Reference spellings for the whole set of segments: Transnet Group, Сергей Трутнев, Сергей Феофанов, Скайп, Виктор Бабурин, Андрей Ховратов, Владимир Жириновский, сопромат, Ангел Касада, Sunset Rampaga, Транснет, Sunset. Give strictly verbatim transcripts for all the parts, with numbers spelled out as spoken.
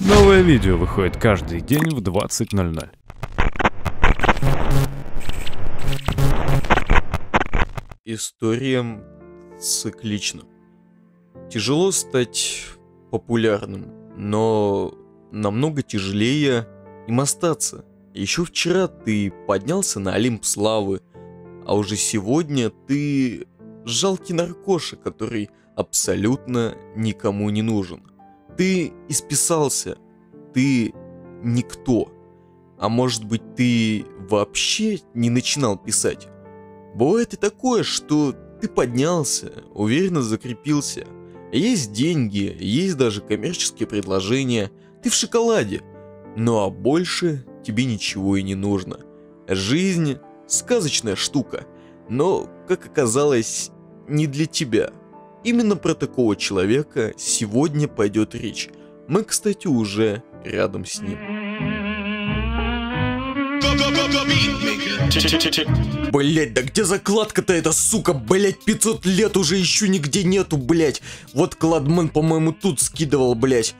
Новое видео выходит каждый день в двадцать ноль ноль. История циклична. Тяжело стать популярным, но намного тяжелее им остаться. Еще вчера ты поднялся на Олимп славы, а уже сегодня ты жалкий наркоша, который абсолютно никому не нужен. Ты исписался, ты никто. А может быть, ты вообще не начинал писать? Бывает и такое, что ты поднялся, уверенно закрепился. Есть деньги, есть даже коммерческие предложения, ты в шоколаде, ну а больше тебе ничего и не нужно. Жизнь – сказочная штука, но, как оказалось, не для тебя. Именно про такого человека сегодня пойдет речь. Мы, кстати, уже рядом с ним. Блять, да где закладка-то эта, сука, блять, пятьсот лет уже еще нигде нету, блять. Вот кладмен, по-моему, тут скидывал, блять.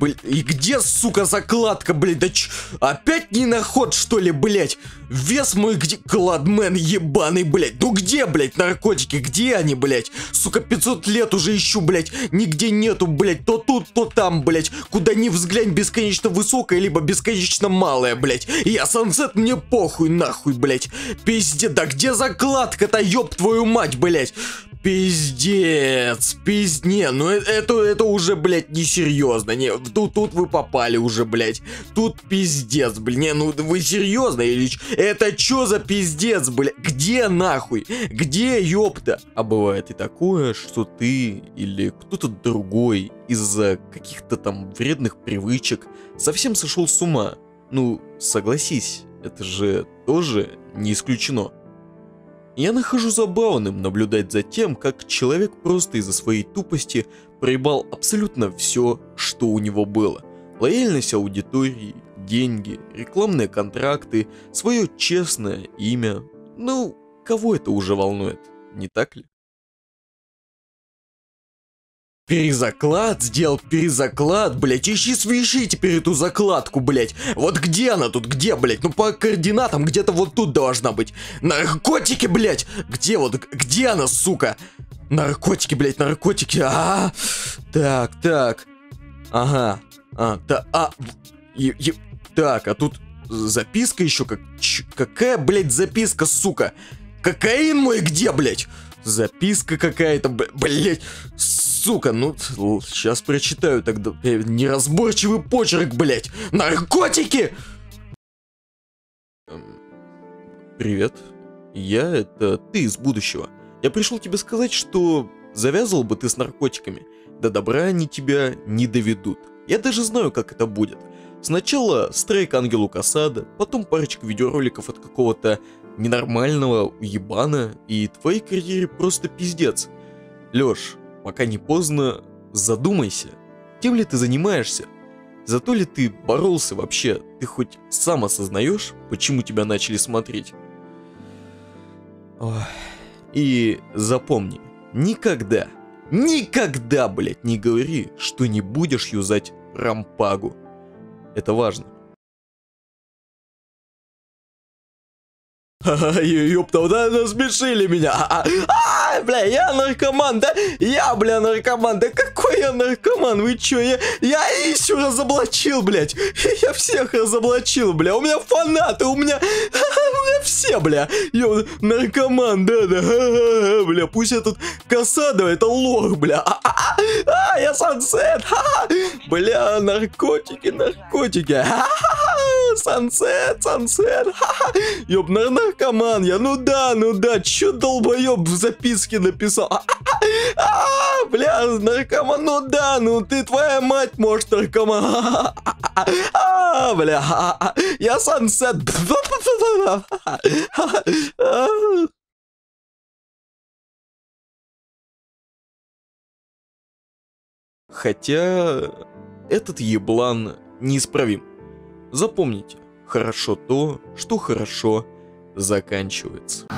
Блять, и где, сука, закладка, блять, да ч... Опять не наход, что ли, блять? Вес мой где, кладмен ебаный, блять. Ну где, блять, наркотики, где они, блять? Сука, пятьсот лет уже ищу, блять, нигде нету, блять, то тут, то там, блять. Куда ни взглянь, бесконечно высокая, либо бесконечно малая, блять. Я Sunset, мне похуй, нахуй, блять. Пиздец, да где закладка-то, ёб твою мать, блять? Пиздец, пиздец, не, ну это, это уже, блядь, несерьезно, не, тут, тут вы попали уже, блядь, тут пиздец, блядь, не, ну вы серьезно, Ильич, это чё за пиздец, блядь, где нахуй, где, ёпта? А бывает и такое, что ты или кто-то другой из-за каких-то там вредных привычек совсем сошел с ума, ну согласись, это же тоже не исключено. Я нахожу забавным наблюдать за тем, как человек просто из-за своей тупости проебал абсолютно все, что у него было. Лояльность аудитории, деньги, рекламные контракты, свое честное имя. Ну, кого это уже волнует, не так ли? Перезаклад сделал, перезаклад, блять, ищи, свищи теперь эту закладку, блять. Вот где она тут, где, блять? Ну по координатам где-то вот тут должна быть. Наркотики, блять, где вот, где она, сука? Наркотики, блять, наркотики, а? Так, так, ага, а, да, а, е, е, так, а тут записка еще как, ч, какая, блять, записка, сука? Кокаин мой где, блять? Записка какая-то, блять. Сука, ну, сейчас прочитаю тогда. Неразборчивый почерк, блядь. Наркотики! Привет. Я, это ты из будущего. Я пришел тебе сказать, что завязывал бы ты с наркотиками. До добра они тебя не доведут. Я даже знаю, как это будет. Сначала стрейк Ангелу Касада, потом парочка видеороликов от какого-то ненормального уебана, и твоей карьере просто пиздец. Лёш, пока не поздно, задумайся, тем ли ты занимаешься, за то ли ты боролся вообще, ты хоть сам осознаешь, почему тебя начали смотреть? Ох. И запомни, никогда, никогда, блядь, не говори, что не будешь юзать рампагу, это важно. Ха-ха, ёпта, да, насмешили меня, а, а, а, бля, я наркоман, да, я, бля, наркоман, да какой я наркоман, вы чё, я, я ищу разоблачил, блядь, я всех разоблачил, бля, у меня фанаты, у меня, у меня все, бля, ёпта, наркоман, да, да, ха-ха, бля, пусть этот Касадо, это лох, бля, а, а, а, а я Sunset, ха-ха, бля, наркотики, наркотики, ха-ха, Sunset, Sunset, ха-ха, ёп, наркотики. Наркоман я, ну да, ну да, чё долбоёб в записке написал? А, а, а, бля, наркоман, ну да, ну ты, твоя мать, может, наркоман. А, а, а, бля, а, а, я Sunset. Хотя этот еблан неисправим. Запомните, хорошо то, что хорошо заканчивается.